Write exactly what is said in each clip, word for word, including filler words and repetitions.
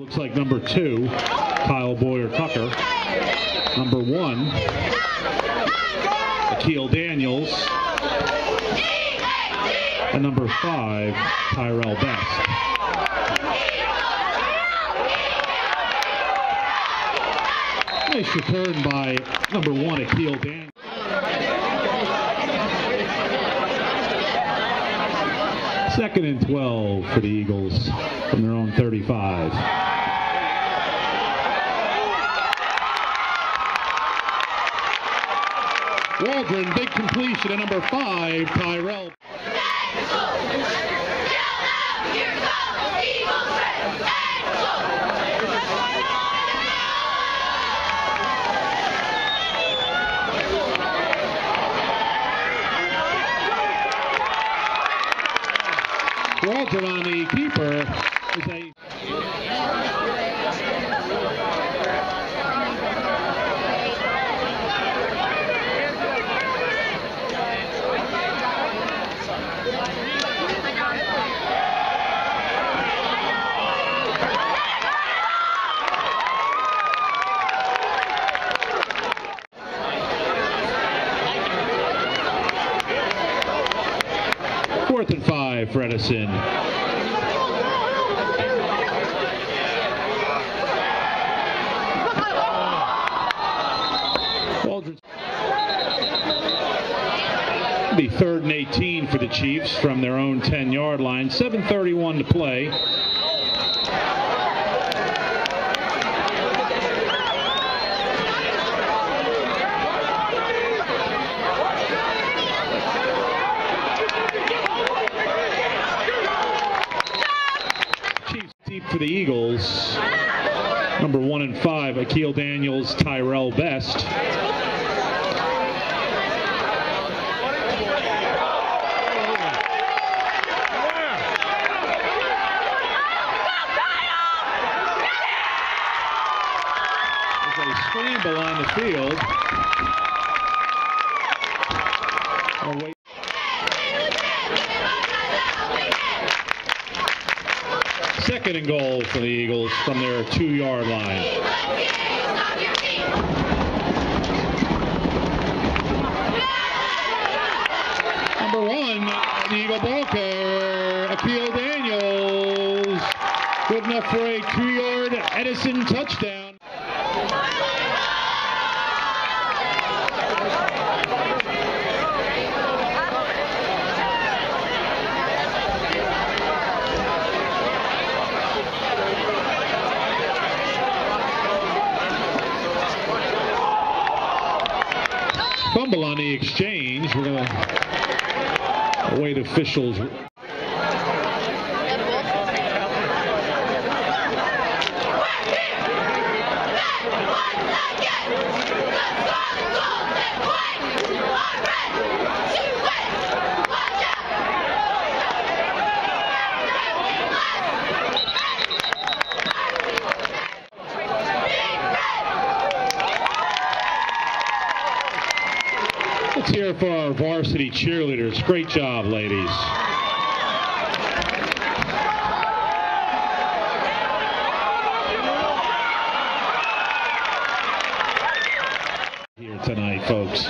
Looks like number two, Kyle Boyer-Tucker. Number one, Aqeel Daniels. And number five, Tyrell Best. Nice return by number one, Aqeel Daniels. Second and twelve for the Eagles from their own thirty-five. Waldron, big completion at number five, Tyrell. Waldron on the keeper is a... Fourth and five for Edison. It'll be third and eighteen for the Chiefs from their own ten-yard line. seven thirty-one to play. For the Eagles, number one and five, Aqeel Daniels, Tyrell Best. There's a scramble on the field. Second and goal for the Eagles from their two-yard line. Number one, the Eagle ball carrier, Aqeel Daniels. Good enough for a two-yard Edison touchdown. Fumble on the exchange. We're going to await officials. Let's hear for our varsity cheerleaders. Great job, ladies. Here tonight, folks.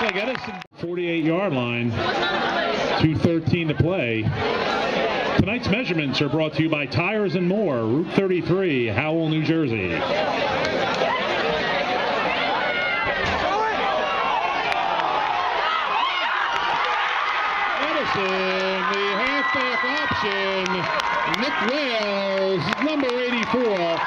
Like Edison, forty-eight-yard line, two thirteen to play. Tonight's measurements are brought to you by Tires and More, Route thirty-three, Howell, New Jersey. Edison, the halfback option, Nick Wales, number eighty-four.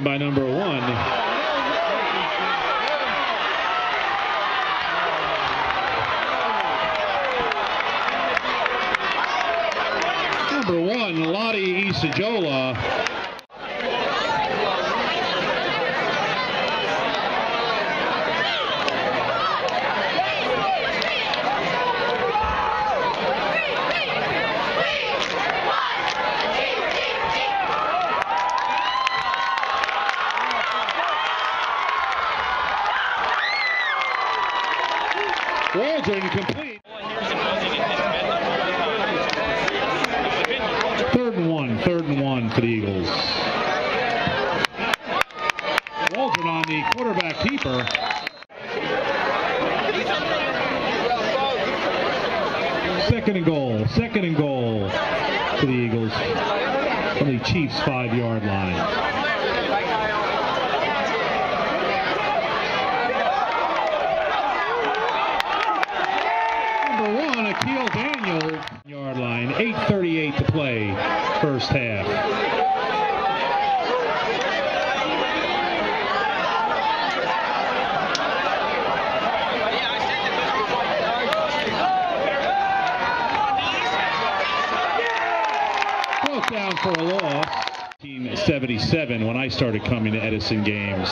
taken by number one. Number one, Lade Isojla. Waldron complete. Third and one, third and one for the Eagles. Waldron on the quarterback keeper. Second and goal, second and goal for the Eagles from the Chiefs' five-yard line. Aqeel Daniels, yard line, eight thirty-eight to play, first half. Broke down for a loss. nineteen seventy-seven, when I started coming to Edison games.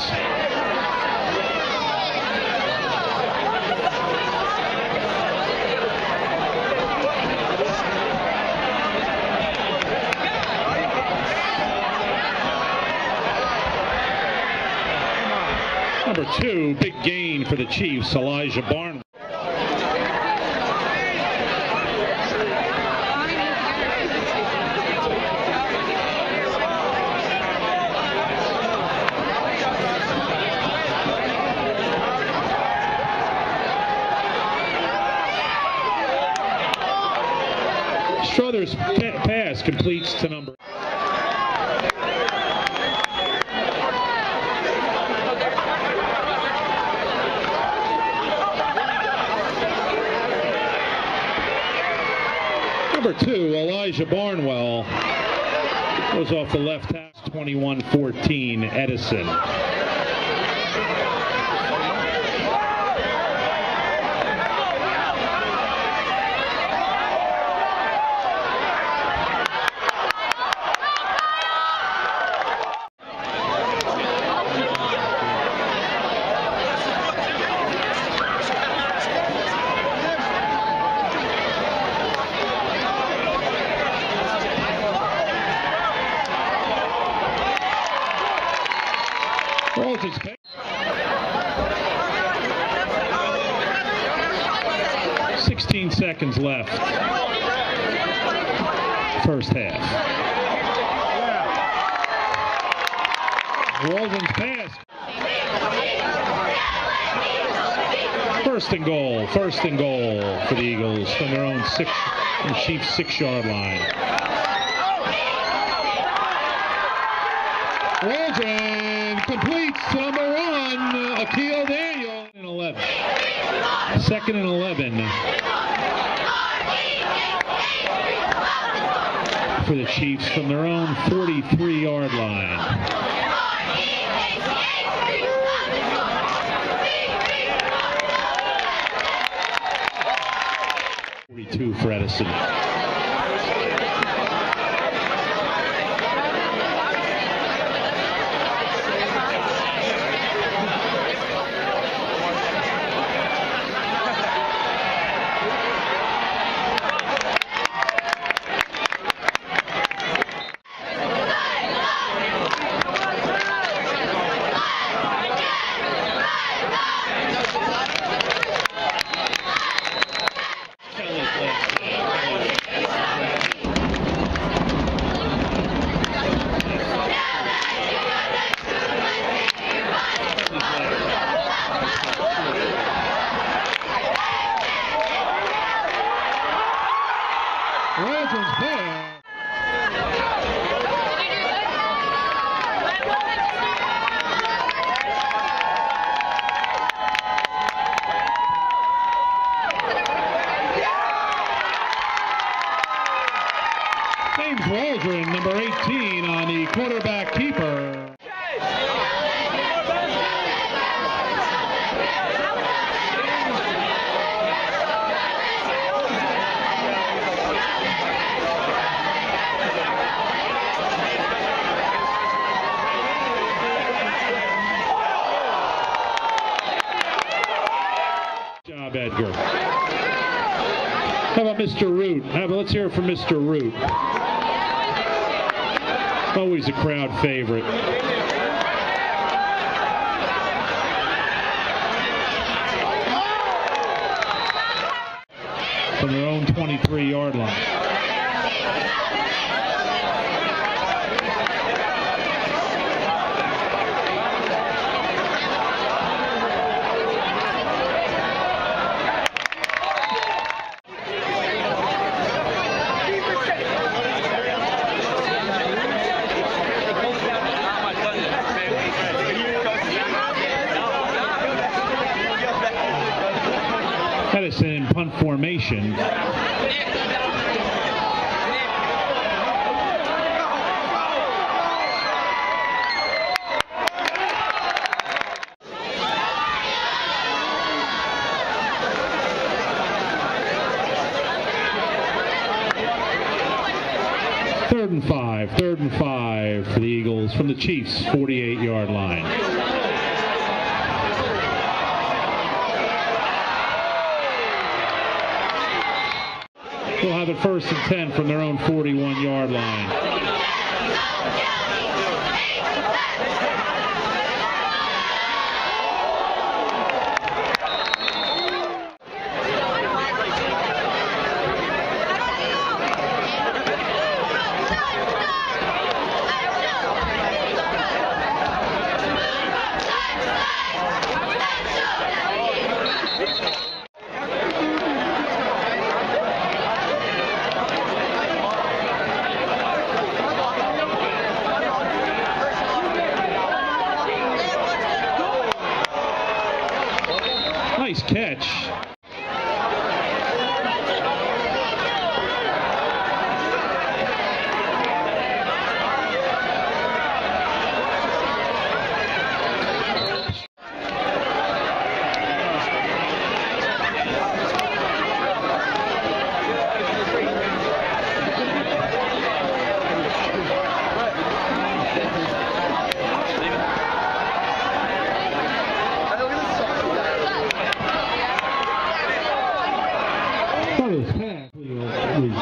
Number two, big gain for the Chiefs, Elijah Barnwell. Struthers' pass completes to number. Number two, Elijah Barnwell, goes off the left half, twenty-one fourteen, Edison. sixteen seconds left, first half. Waldron's pass. First and goal, first and goal for the Eagles from their own six, from Chiefs' six-yard line. Waldron completes number one, Aqeel Daniels. And eleven. Second and eleven for the Chiefs from their own forty-three-yard line. forty-two for Edison. Shoemaker. How about Mister Root? How about, let's hear it from Mister Root. Always a crowd favorite. From their own twenty-three yard line. Edison in punt formation. Third and five, third and five for the Eagles from the Chiefs' forty-eight yard line. We'll have it first and ten from their own forty-one yard line. Nice catch.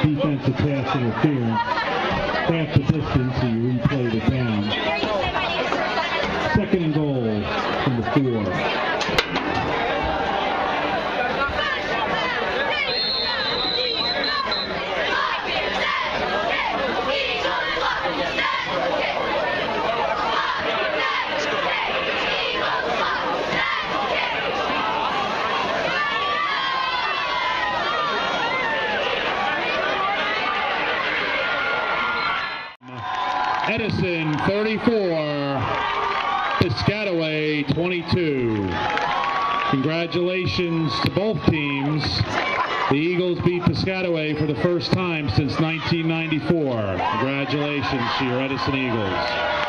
Defensive pass interference, half the distance, so you replay the down. Second and goal from the Edison, thirty-four, Piscataway, twenty-two. Congratulations to both teams. The Eagles beat Piscataway for the first time since nineteen ninety-four. Congratulations to your Edison Eagles.